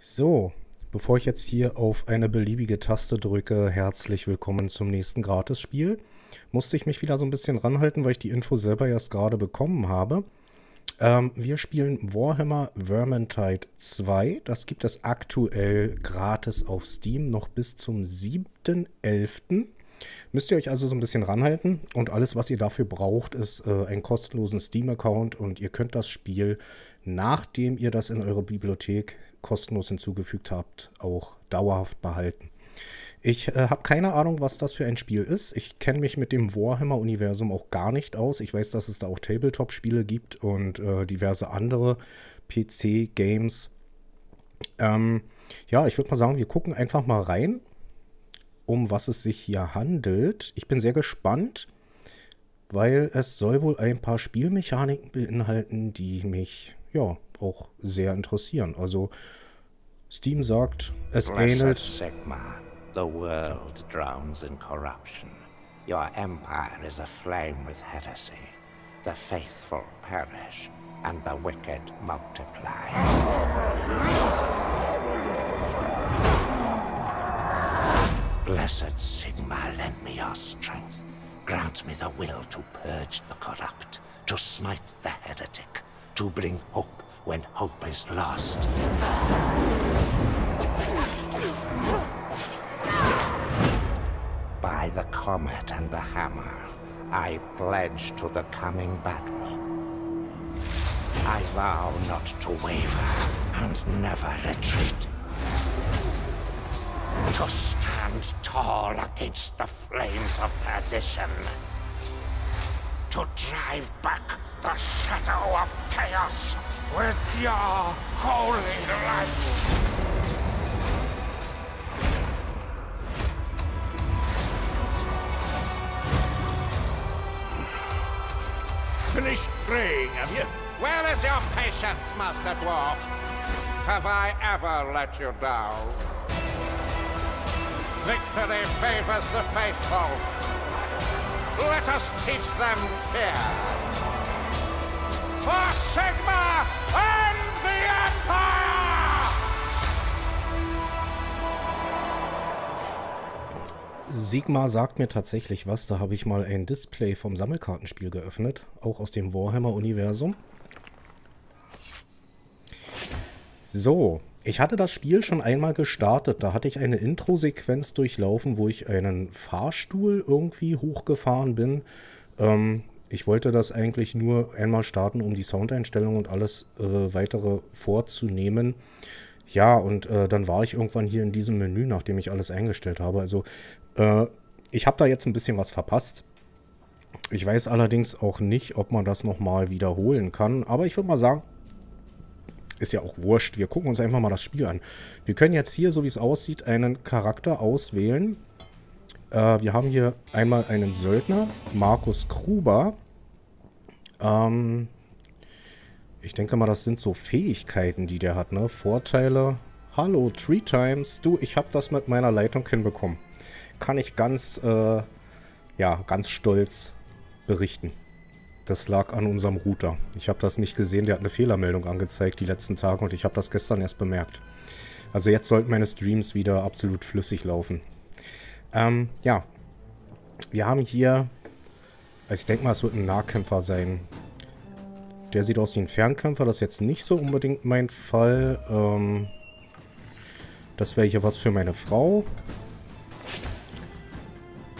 So, bevor ich jetzt hier auf eine beliebige Taste drücke, herzlich willkommen zum nächsten Gratisspiel, musste ich mich wieder so ein bisschen ranhalten, weil ich die Info selber erst gerade bekommen habe. Wir spielen Warhammer Vermintide 2. Das gibt es aktuell gratis auf Steam noch bis zum 7.11. Müsst ihr euch also so ein bisschen ranhalten. Und alles, was ihr dafür braucht, ist einen kostenlosen Steam-Account. Und ihr könnt das Spiel, nachdem ihr das in eure Bibliothek kostenlos hinzugefügt habt, auch dauerhaft behalten. Ich habe keine Ahnung, was das für ein Spiel ist. Ich kenne mich mit dem Warhammer-Universum auch gar nicht aus. Ich weiß, dass es da auch Tabletop-Spiele gibt und diverse andere PC-Games. Ja, ich würde mal sagen, wir gucken einfach mal rein, um was es sich hier handelt. Ich bin sehr gespannt, weil es soll wohl ein paar Spielmechaniken beinhalten, die mich ja auch sehr interessieren. Also Steam sagt, es ähnelt... Sigmar, the world drowns in corruption. Your empire is aflame with heresy. The faithful perish and the wicked multiply. Blessed Sigmar, lend me your strength. Grant me the will to purge the corrupt, to smite the heretic, to bring hope when hope is lost. By the comet and the hammer, I pledge to the coming battle. I vow not to waver and never retreat. To stand tall against the flames of perdition. To drive back the shadow of chaos with your holy light. Finished praying, have you? Where is your patience, Master Dwarf? Have I ever let you down? Victory favors the faithful. Let us teach them fear. For Sigmar and the Empire! Sigmar sagt mir tatsächlich was. Da habe ich mal ein Display vom Sammelkartenspiel geöffnet. Auch aus dem Warhammer-Universum. So. Ich hatte das Spiel schon einmal gestartet, da hatte ich eine Intro-Sequenz durchlaufen, wo ich einen Fahrstuhl irgendwie hochgefahren bin. Ich wollte das eigentlich nur einmal starten, um die Soundeinstellung und alles weitere vorzunehmen. Ja, und dann war ich irgendwann hier in diesem Menü, nachdem ich alles eingestellt habe. Also ich habe da jetzt ein bisschen was verpasst. Ich weiß allerdings auch nicht, ob man das nochmal wiederholen kann, aber ich würde mal sagen... Ist ja auch wurscht. Wir gucken uns einfach mal das Spiel an. Wir können jetzt hier, so wie es aussieht, einen Charakter auswählen. Wir haben hier einmal einen Söldner, Markus Kruber. Ich denke mal, das sind so Fähigkeiten, die der hat, ne? Vorteile. Hallo, 3 times. Du, ich habe das mit meiner Leitung hinbekommen. Kann ich ganz, ja, ganz stolz berichten. Das lag an unserem Router. Ich habe das nicht gesehen, der hat eine Fehlermeldung angezeigt die letzten Tage und ich habe das gestern erst bemerkt. Also jetzt sollten meine Streams wieder absolut flüssig laufen. Ja, wir haben hier, also ich denke mal, es wird ein Nahkämpfer sein. Der sieht aus wie ein Fernkämpfer, das ist jetzt nicht so unbedingt mein Fall. Das wäre hier was für meine Frau.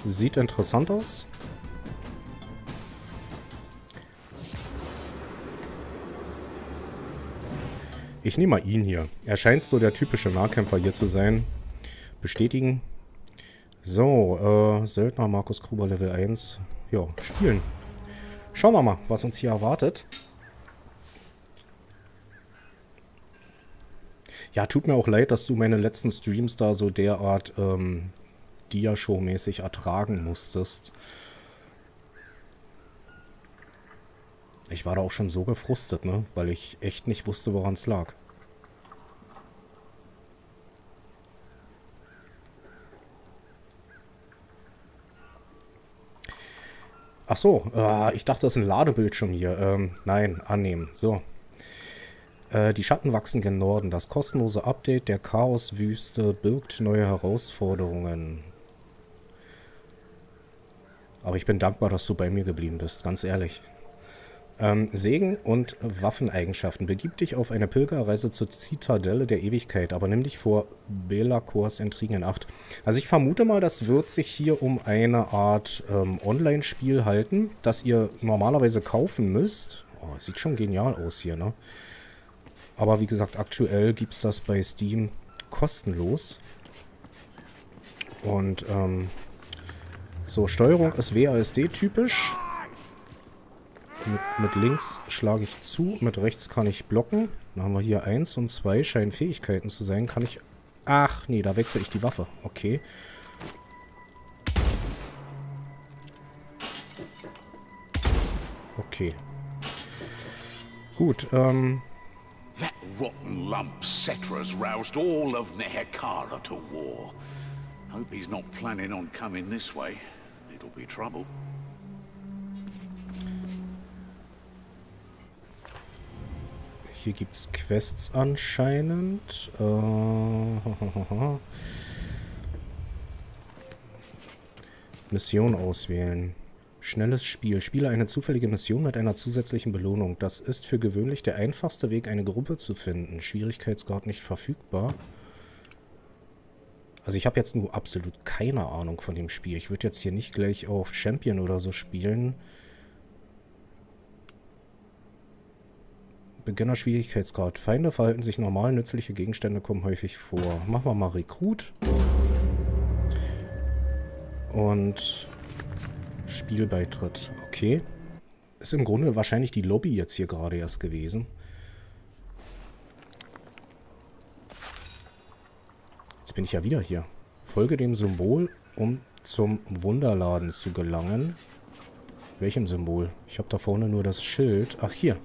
Sieht interessant aus. Ich nehme mal ihn hier. Er scheint so der typische Nahkämpfer hier zu sein. Bestätigen. So, Söldner Markus Kruber Level 1. Ja, spielen. Schauen wir mal, was uns hier erwartet. Ja, tut mir auch leid, dass du meine letzten Streams da so derart Diashow-mäßig ertragen musstest. Ich war da auch schon so gefrustet, ne? Weil ich echt nicht wusste, woran es lag. Ach so, ich dachte, das ist ein Ladebildschirm hier. Nein, annehmen. So. Die Schatten wachsen gen Norden. Das kostenlose Update der Chaoswüste birgt neue Herausforderungen. Aber ich bin dankbar, dass du bei mir geblieben bist, ganz ehrlich. Segen und Waffeneigenschaften. Begib dich auf eine Pilgerreise zur Zitadelle der Ewigkeit, aber nimm dich vor Belakors Intrigen in Acht. Also ich vermute mal, das wird sich hier um eine Art Online-Spiel halten, das ihr normalerweise kaufen müsst. Oh, sieht schon genial aus hier, ne? Aber wie gesagt, aktuell gibt es das bei Steam kostenlos. Und so, Steuerung ist WASD-typisch. Mit links schlage ich zu, mit rechts kann ich blocken. Dann haben wir hier 1 und 2, scheinen Fähigkeiten zu sein. Kann ich... Ach, nee, da wechsle ich die Waffe. Okay. Okay. Gut, That rotten lump Cetra's roused all of Nehekara to war. Hope he's not planning on coming this way. It'll be trouble. Hier gibt's Quests anscheinend. Mission auswählen. Schnelles Spiel. Spiele eine zufällige Mission mit einer zusätzlichen Belohnung. Das ist für gewöhnlich der einfachste Weg, eine Gruppe zu finden. Schwierigkeitsgrad nicht verfügbar. Also ich habe jetzt nur absolut keine Ahnung von dem Spiel. Ich würde jetzt hier nicht gleich auf Champion oder so spielen. Beginner-Schwierigkeitsgrad. Feinde verhalten sich normal, nützliche Gegenstände kommen häufig vor. Machen wir mal Rekrut. Und... Spielbeitritt, okay. Ist im Grunde wahrscheinlich die Lobby jetzt hier gerade erst gewesen. Jetzt bin ich ja wieder hier. Folge dem Symbol, um zum Wunderladen zu gelangen. Welchem Symbol? Ich habe da vorne nur das Schild. Ach, hier.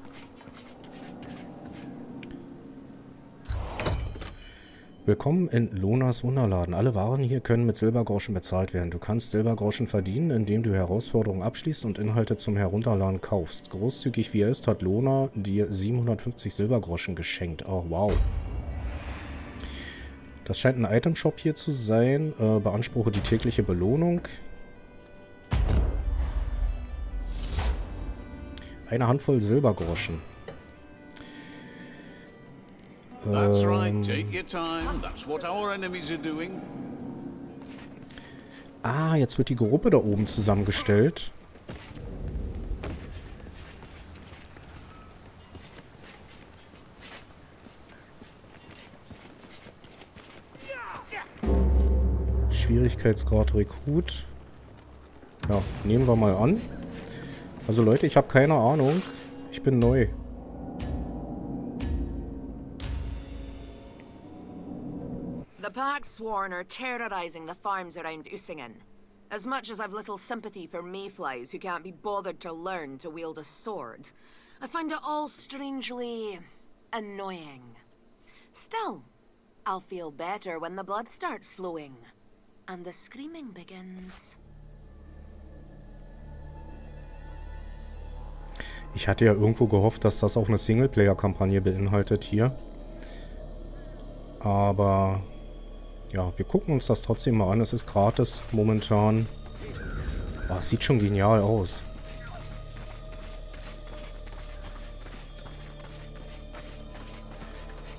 Willkommen in Lohners Wunderladen. Alle Waren hier können mit Silbergroschen bezahlt werden. Du kannst Silbergroschen verdienen, indem du Herausforderungen abschließt und Inhalte zum Herunterladen kaufst. Großzügig wie er ist, hat Lohner dir 750 Silbergroschen geschenkt. Oh, wow. Das scheint ein Itemshop hier zu sein. Beanspruche die tägliche Belohnung. Eine Handvoll Silbergroschen. That's right. Take your time. That's what our enemies are doing. Ah, jetzt wird die Gruppe da oben zusammengestellt. Schwierigkeitsgrad Rekrut. Ja, nehmen wir mal an. Also Leute, ich habe keine Ahnung. Ich bin neu. The Plague-Sworn are terrorizing the farms around Usingen. As much as I've little sympathy for mayflies who can't be bothered to learn to wield a sword, I find it all strangely annoying. Still, I'll feel better when the blood starts flowing and the screaming begins. Ich hatte ja irgendwo gehofft, dass das auch eine Singleplayer-Kampagne beinhaltet hier. Aber... ja, wir gucken uns das trotzdem mal an. Es ist gratis momentan. Oh, es sieht schon genial aus.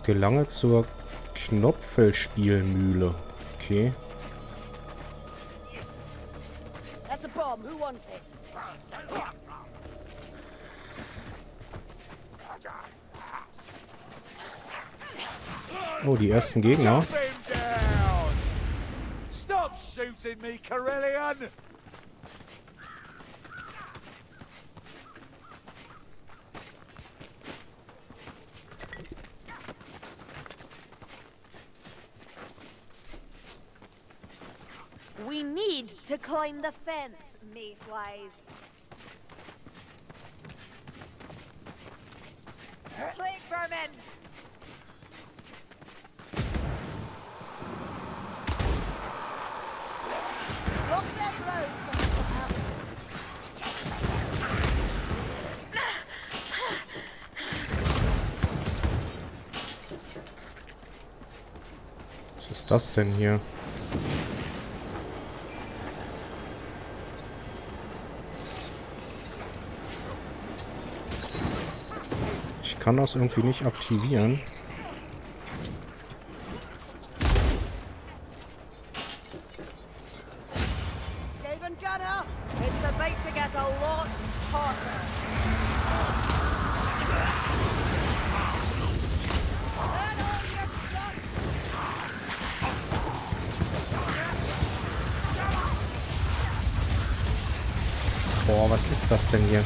Gelange zur Knopfelspielmühle. Okay. Oh, die ersten Gegner. We need to climb the fence, mayflies. Plague vermin. ist das denn hier? Ich kann das irgendwie nicht aktivieren. Boah, was ist das denn hier?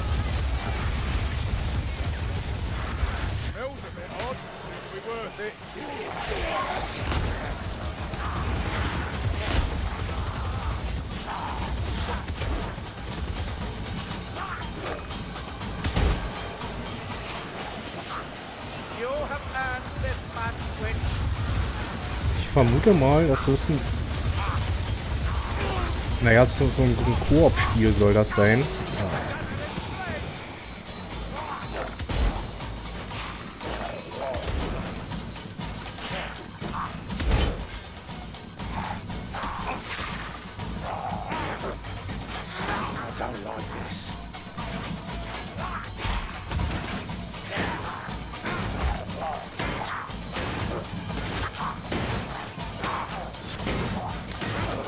Ich vermute mal, das ist ein... Naja, so ein Koop-Spiel soll das sein.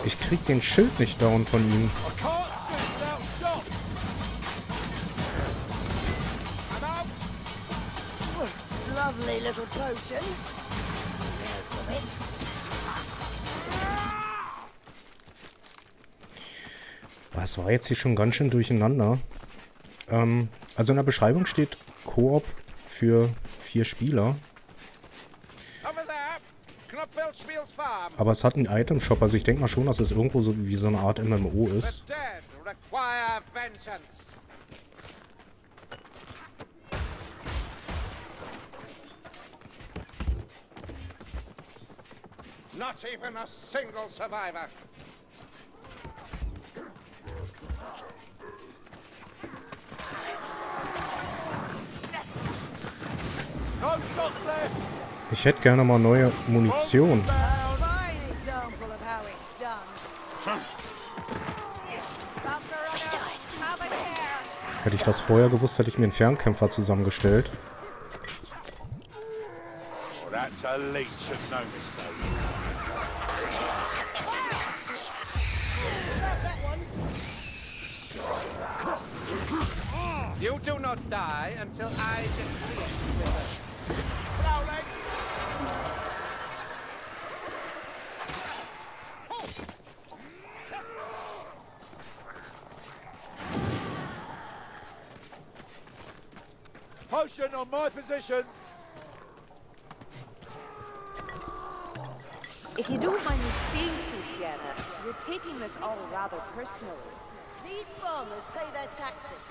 Ich krieg den Schild nicht down von ihm. Das war jetzt hier schon ganz schön durcheinander. Also in der Beschreibung steht Koop für 4 Spieler. Aber es hat einen Item-Shop, also ich denke mal schon, dass es irgendwo so wie so eine Art MMO ist. Not even a single survivor. Ich hätte gerne mal neue Munition. Hätte ich das vorher gewusst, hätte ich mir einen Fernkämpfer zusammengestellt. You do not die until I Potion on my position. If you don't mind me saying, Susiana, you're taking this all rather personally. These farmers pay their taxes.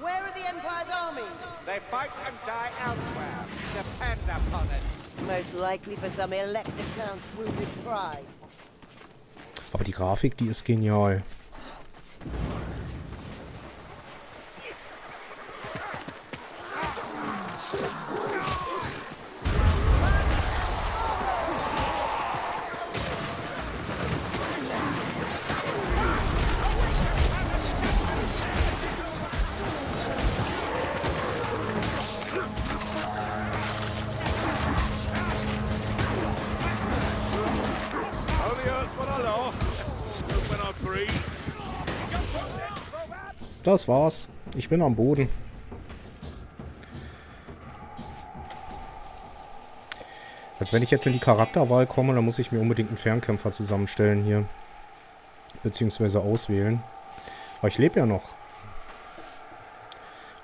Where are the Empire's armies? They fight and die elsewhere. Depend upon it. Most likely for some elected count's wounded pride. Aber die Grafik, die ist genial. Das war's. Ich bin am Boden. Also wenn ich jetzt in die Charakterwahl komme, dann muss ich mir unbedingt einen Fernkämpfer zusammenstellen hier. Beziehungsweise auswählen. Aber ich lebe ja noch.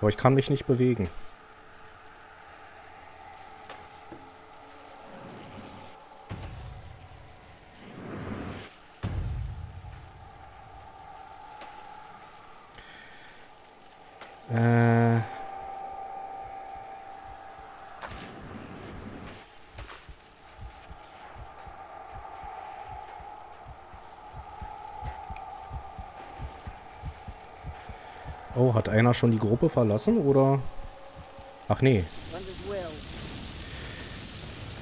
Aber ich kann mich nicht bewegen. Oh, hat einer schon die Gruppe verlassen, oder? Ach nee.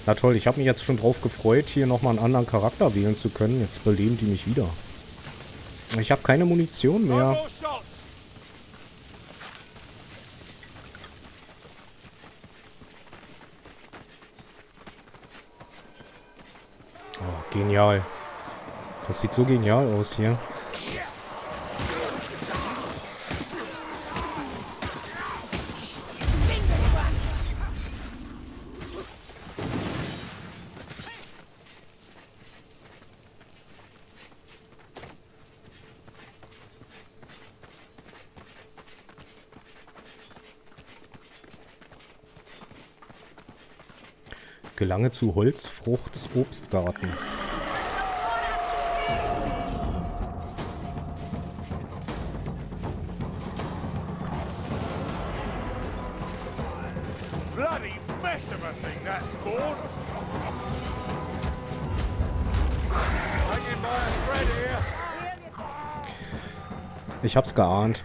Na toll, ich habe mich jetzt schon drauf gefreut, hier nochmal einen anderen Charakter wählen zu können. Jetzt beleben die mich wieder. Ich habe keine Munition mehr. Oh, genial. Das sieht so genial aus hier. Gelange zu Holzfruchts Obstgarten. Ich hab's geahnt.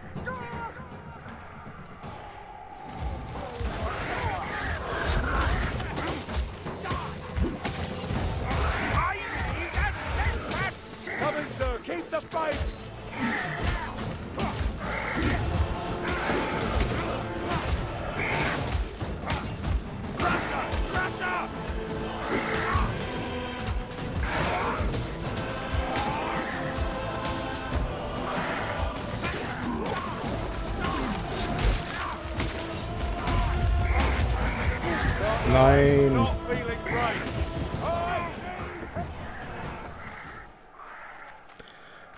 Nein.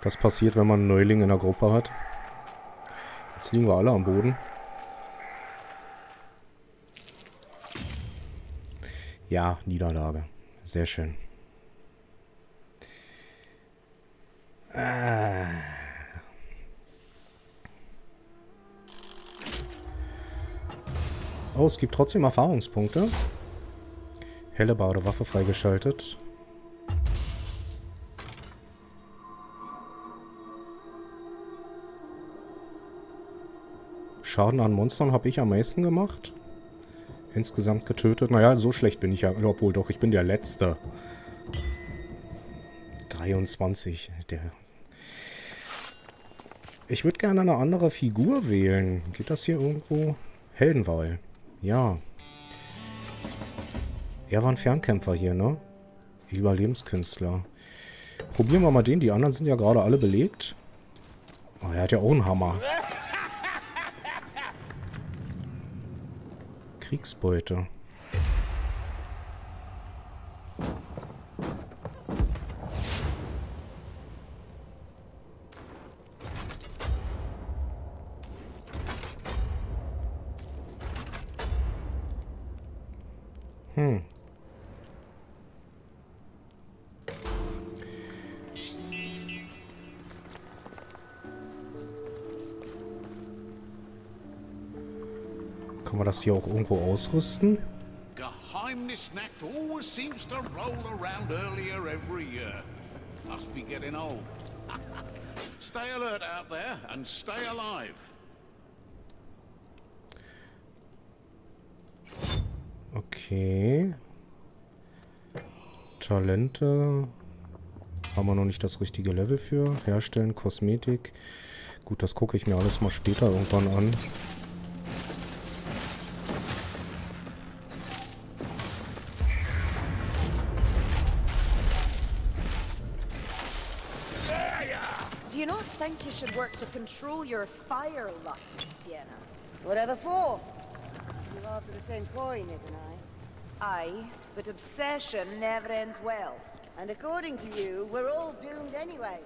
Das passiert, wenn man einen Neuling in der Gruppe hat. Jetzt liegen wir alle am Boden. Ja, Niederlage. Sehr schön. Oh, es gibt trotzdem Erfahrungspunkte. Hellebarde Waffe freigeschaltet. Schaden an Monstern habe ich am meisten gemacht. Insgesamt getötet. Naja, so schlecht bin ich ja. Obwohl doch, ich bin der Letzte. 23. Ich würde gerne eine andere Figur wählen. Geht das hier irgendwo? Heldenwahl. Ja. Er war ein Fernkämpfer hier, ne? Überlebenskünstler. Probieren wir mal den. Die anderen sind ja gerade alle belegt. Oh, er hat ja auch einen Hammer. Kriegsbeute. Kann man das hier auch irgendwo ausrüsten? Okay. Talente. Haben wir noch nicht das richtige Level für. Herstellen, Kosmetik. Gut, das gucke ich mir alles mal später irgendwann an. To control your fire lust, Sienna. Whatever for? You're after the same coin, isn't I? Aye, but obsession never ends well. And according to you, we're all doomed anyway.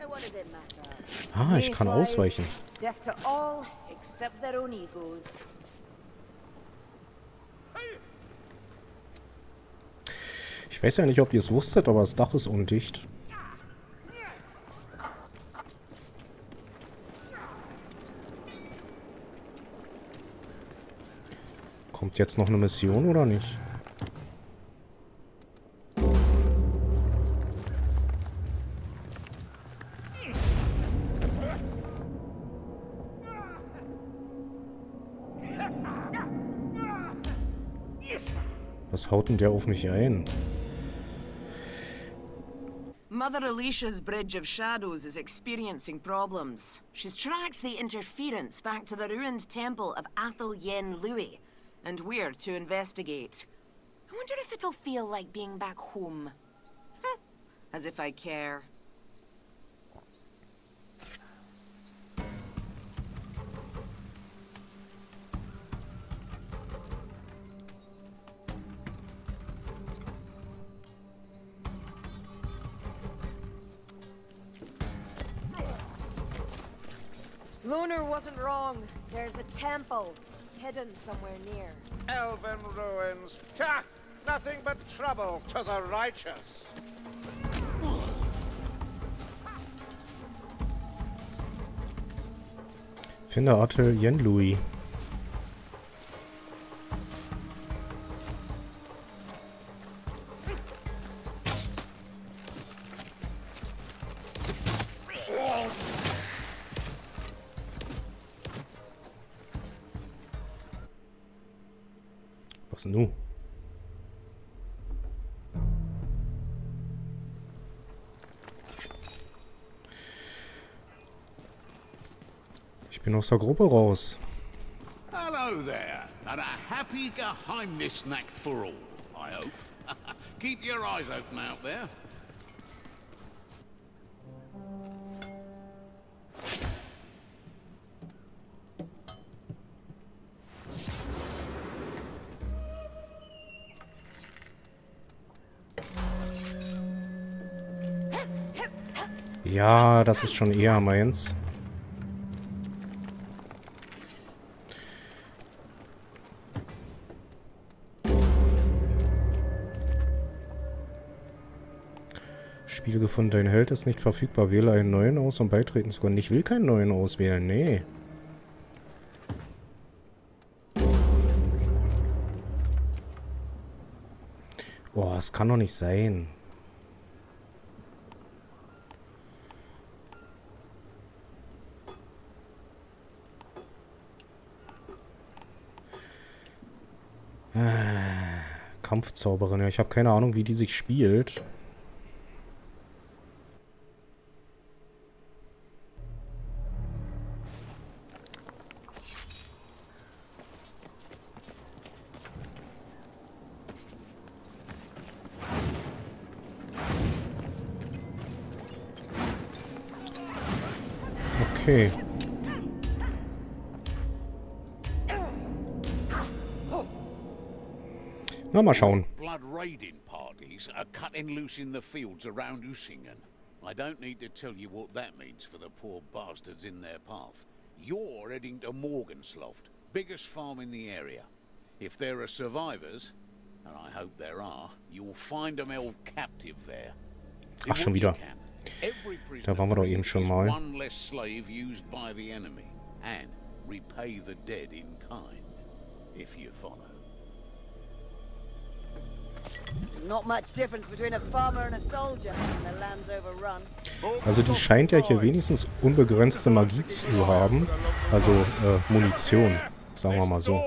So what does it matter? Ah, ich kann ausweichen. Deaf to all except their own egos. Ich weiß ja nicht, ob ihr es wusstet, aber das Dach ist undicht. Kommt jetzt noch eine Mission oder nicht? Was haut denn der auf mich ein? Mother Alicia's Bridge of Shadows is experiencing problems. She's tracked the interference back to the ruined temple of Athel Yenlui, and we're to investigate. I wonder if it'll feel like being back home. As if I care. Lunar wasn't wrong. There's a temple hidden somewhere near. Elven ruins. Ha! Nothing but trouble to the righteous. Finde Athel Yenlui. Was nun? Ich bin aus der Gruppe raus. Hello there, and a happy Geheimnis Nacht for all, I hope. Keep your eyes open out there. Ja, das ist schon eher meins. Spiel gefunden, dein Held ist nicht verfügbar. Wähle einen neuen aus, um beitreten zu können. Ich will keinen neuen auswählen, nee. Boah, das kann doch nicht sein. Kampfzauberin. Ja, ich habe keine Ahnung, wie die sich spielt. Okay. Na, mal schauen. Blood raiding parties are cutting loose in the fields around Usingen. I don't need to tell you what that means for the poor bastards in their path. You're heading to Morgansloft, biggest farm in the area. If there are survivors, and I hope there are, you'll find them held captive there. Ach, schon wieder. Da waren wir doch eben schon mal. One less slave used by the enemy, and repay the dead in kind, if you follow. Also die scheint ja hier wenigstens unbegrenzte Magie zu haben. Also Munition, sagen wir mal so.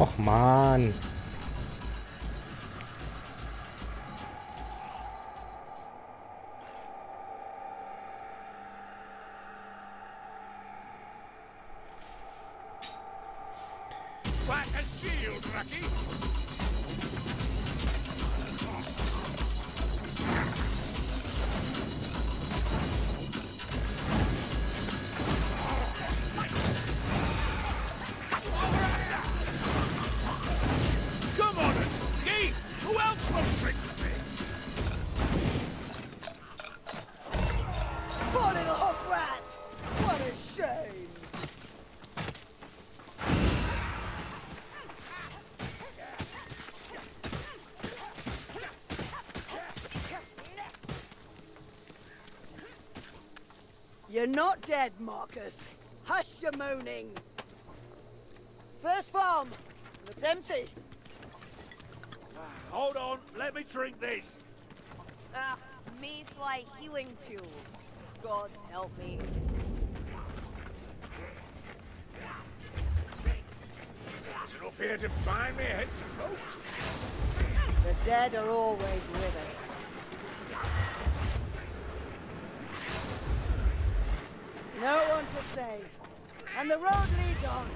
Och man. You're not dead, Markus. Hush your moaning. First farm. Looks empty. Hold on. Let me drink this. Me fly healing tools. Gods help me. Is it up here to find me head to throat? The dead are always with us. No one to save, and the road leads on.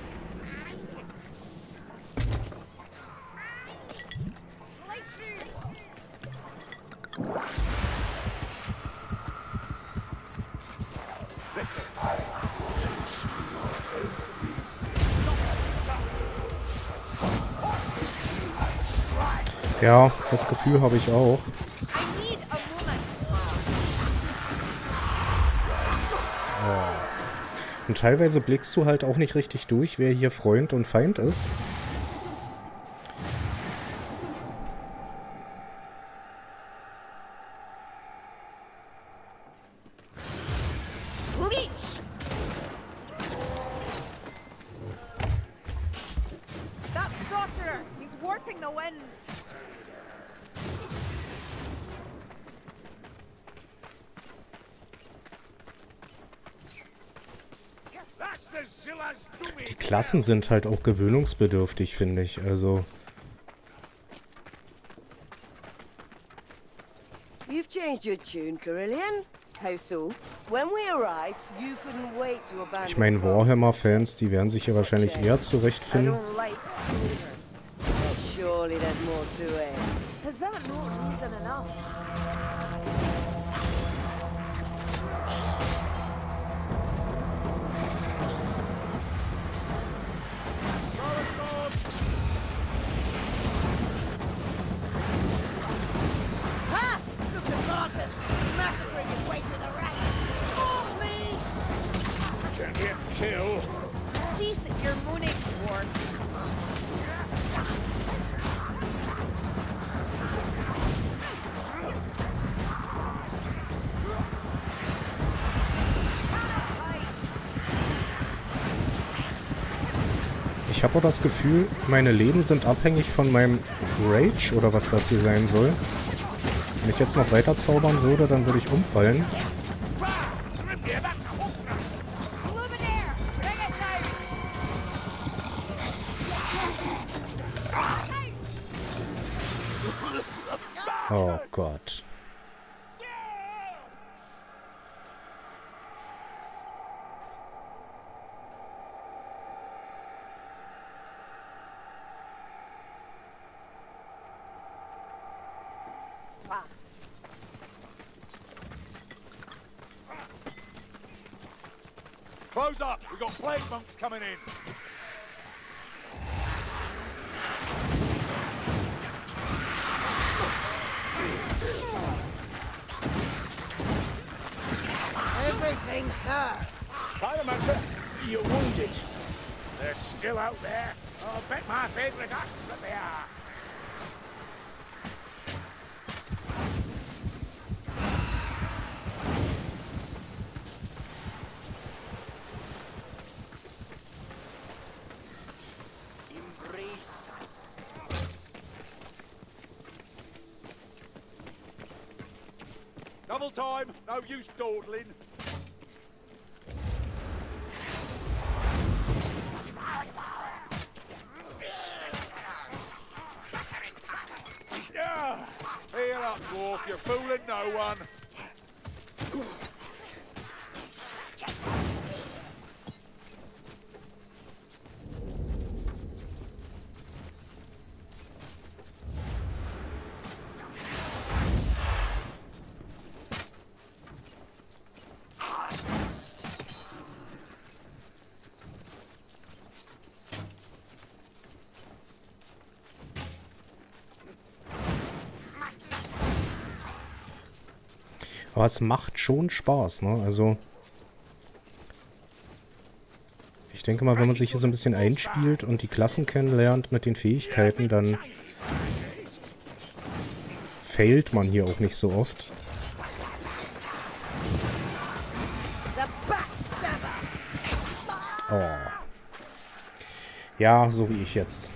Ja, das Gefühl habe ich auch. Und teilweise blickst du halt auch nicht richtig durch, wer hier Freund und Feind ist. Die Klassen sind halt auch gewöhnungsbedürftig, finde ich. Also. You've changed your tune, Carillion. How so? When we arrived, you couldn't wait to abandon. Ich meine, Warhammer-Fans, die werden sich hier wahrscheinlich eher zurechtfinden. Surely there's more to it. Is that not reason enough? Ich habe auch das Gefühl, meine Leben sind abhängig von meinem Rage oder was das hier sein soll. Wenn ich jetzt noch weiter zaubern würde, dann würde ich umfallen. Oh Gott. Close up. We got plague monks coming in. Everything hurts. Pyromancer, you're wounded. They're still out there. I'll bet my favorite axe that they are. Double time, no use dawdling. You're fooling no one. Aber es macht schon Spaß, ne? Also ich denke mal, wenn man sich hier so ein bisschen einspielt und die Klassen kennenlernt mit den Fähigkeiten, dann failt man hier auch nicht so oft. Oh. Ja, so wie ich jetzt.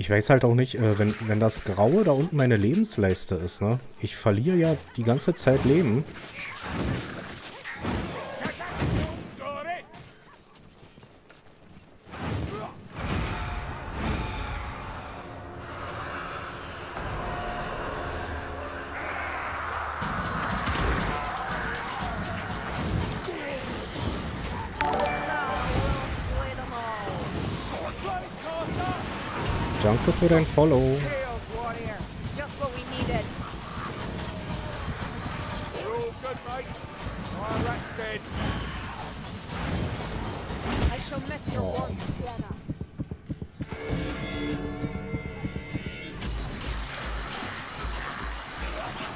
Ich weiß halt auch nicht, wenn das Graue da unten meine Lebensleiste ist, ne? Ich verliere ja die ganze Zeit Leben. Danke für dein Follow. Oh.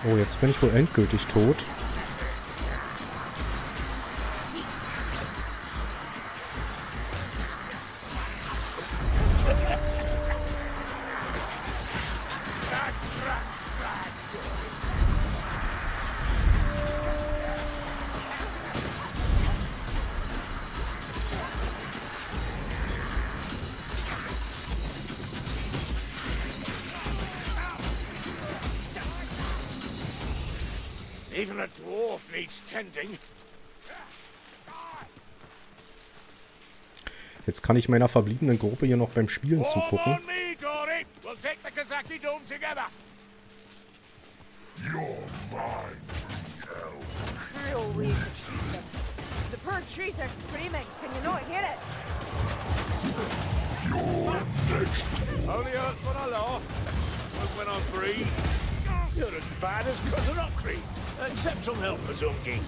Oh, jetzt bin ich wohl endgültig tot. Even a dwarf needs tending. Jetzt kann ich meiner verbliebenen Gruppe hier noch beim Spielen zugucken. You're as bad as Cousin Ockery, except some help for Zunki.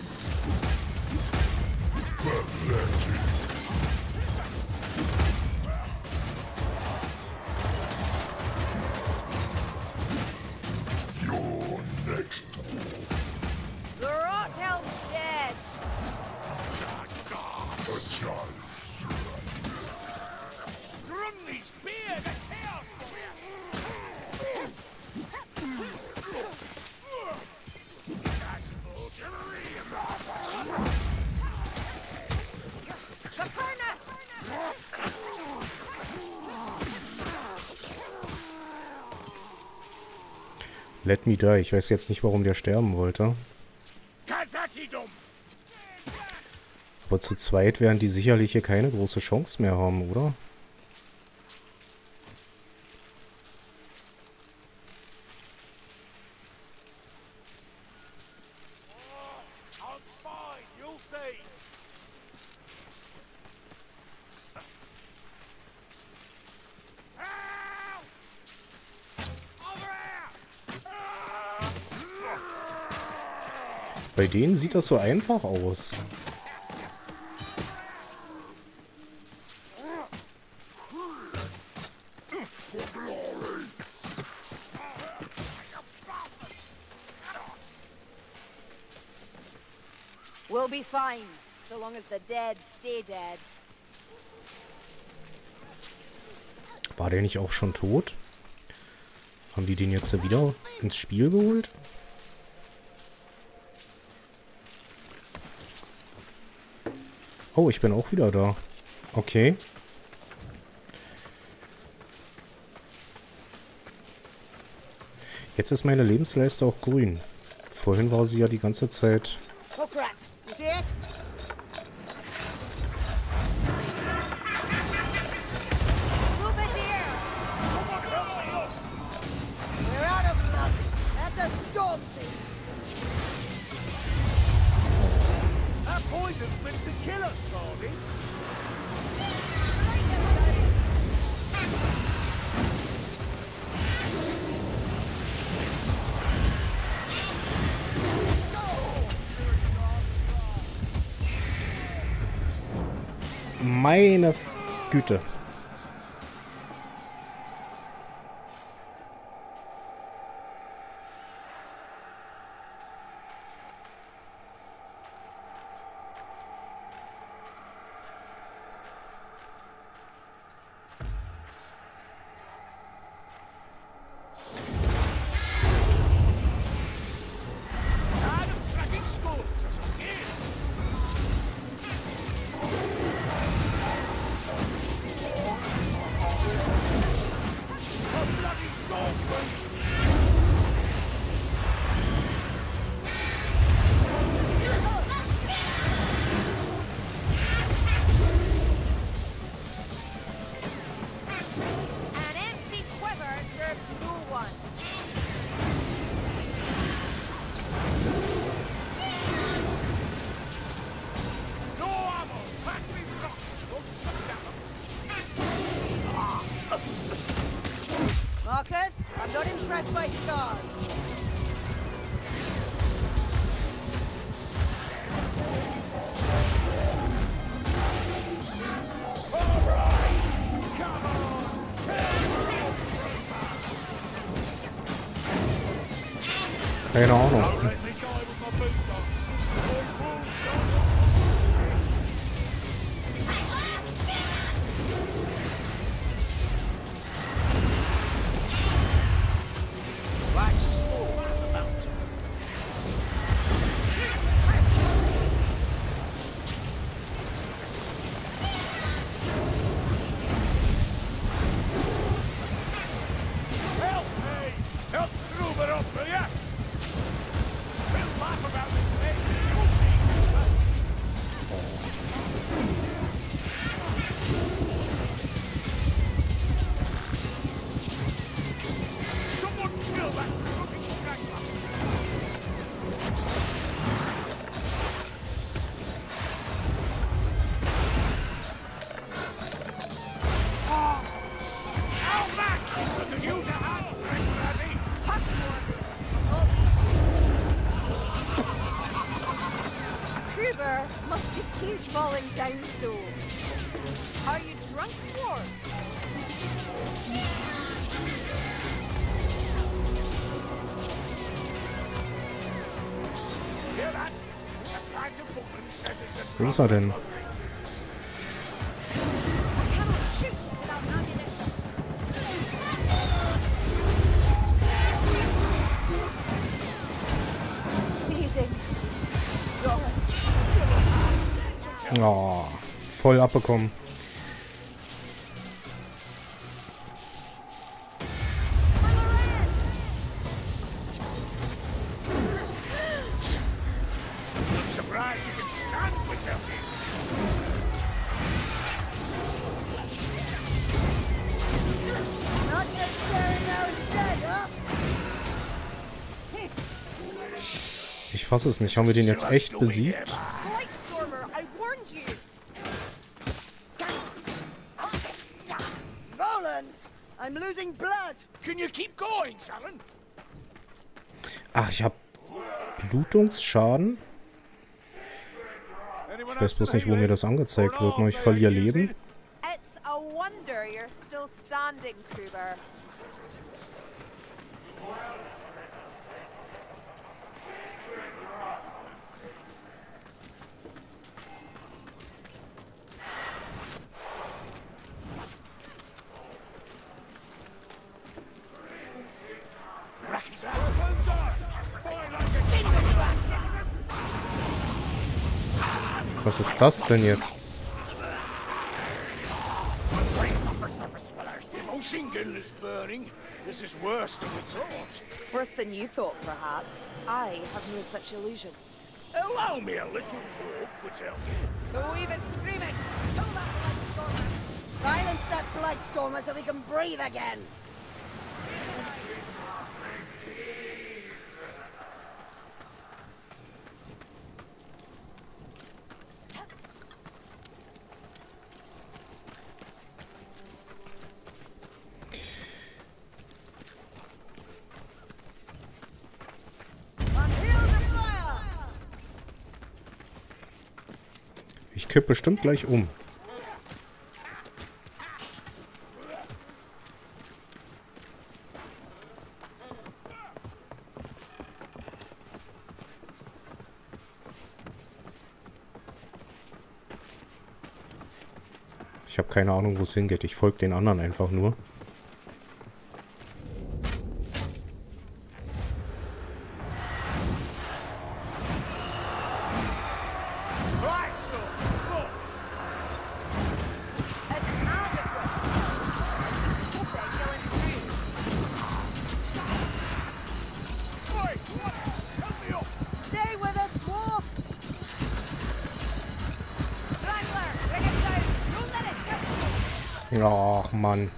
You're next. The rot hell's dead. A child. Grundy's beard, the chaos. Let me die. Ich weiß jetzt nicht, warum der sterben wollte. Aber zu zweit werden die sicherlich hier keine große Chance mehr haben, oder? Bei denen sieht das so einfach aus. We'll be fine, so long as the dead stay dead. War der nicht auch schon tot? Haben die den jetzt wieder ins Spiel geholt? Oh, ich bin auch wieder da. Okay. Jetzt ist meine Lebensleiste auch grün. Vorhin war sie ja die ganze Zeit... Meine Güte. Keine Ahnung. Wo ist er denn? Oh, voll abbekommen. Ich fasse es nicht. Haben wir den jetzt echt besiegt? Ach, ich habe Blutungsschaden. Ich weiß bloß nicht, wo mir das angezeigt wird. Nur ich verliere Leben. Was ist das denn jetzt? Usingen is burning. This is worse than we thought. Worse than you thought, perhaps. I have no such illusions. Allow me a little walk, Patel. Who even screaming? Silence that blightstormer so we can breathe again. Ich kippe bestimmt gleich um. Ich habe keine Ahnung, wo es hingeht. Ich folge den anderen einfach nur. Ach, Mann.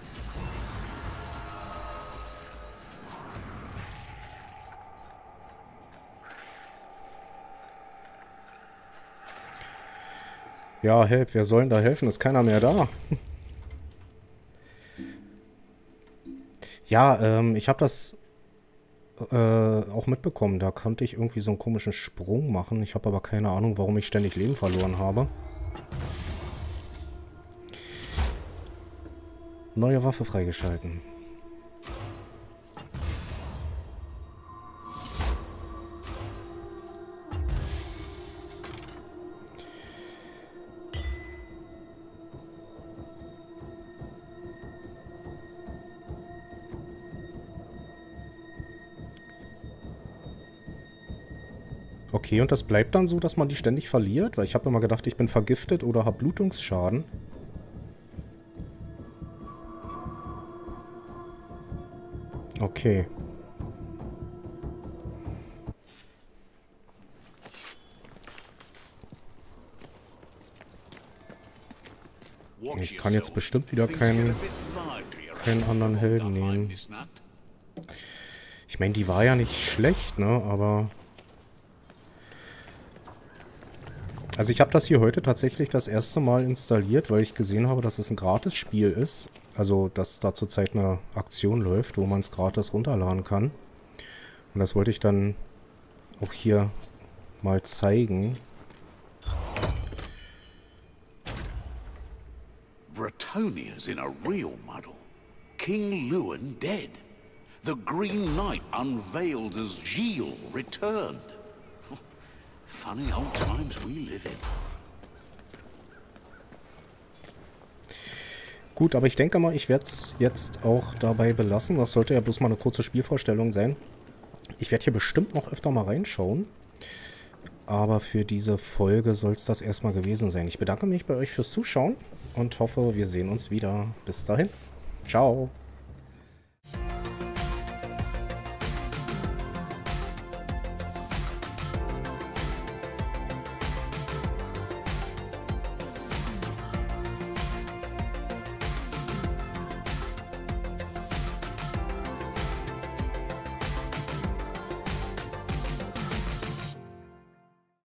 Ja, help, wir sollen da helfen, ist keiner mehr da. Ja, ich habe das auch mitbekommen. Da konnte ich irgendwie so einen komischen Sprung machen. Ich habe aber keine Ahnung, warum ich ständig Leben verloren habe. Neue Waffe freigeschalten. Okay, und das bleibt dann so, dass man die ständig verliert? Weil ich habe immer gedacht, ich bin vergiftet oder habe Blutungsschaden. Okay. Ich kann jetzt bestimmt wieder keinen anderen Helden nehmen. Ich meine, die war ja nicht schlecht, ne? Aber... Also ich habe das hier heute tatsächlich das erste Mal installiert, weil ich gesehen habe, dass es ein Gratis-Spiel ist. Also, dass da zurzeit eine Aktion läuft, wo man es gratis runterladen kann. Und das wollte ich dann auch hier mal zeigen. Bretonia's in a real muddle. King Lewin dead. The Green Knight unveiled as Gilles returned. Funny old times we live in. Gut, aber ich denke mal, ich werde es jetzt auch dabei belassen. Das sollte ja bloß mal eine kurze Spielvorstellung sein. Ich werde hier bestimmt noch öfter mal reinschauen. Aber für diese Folge soll es das erstmal gewesen sein. Ich bedanke mich bei euch fürs Zuschauen und hoffe, wir sehen uns wieder. Bis dahin. Ciao.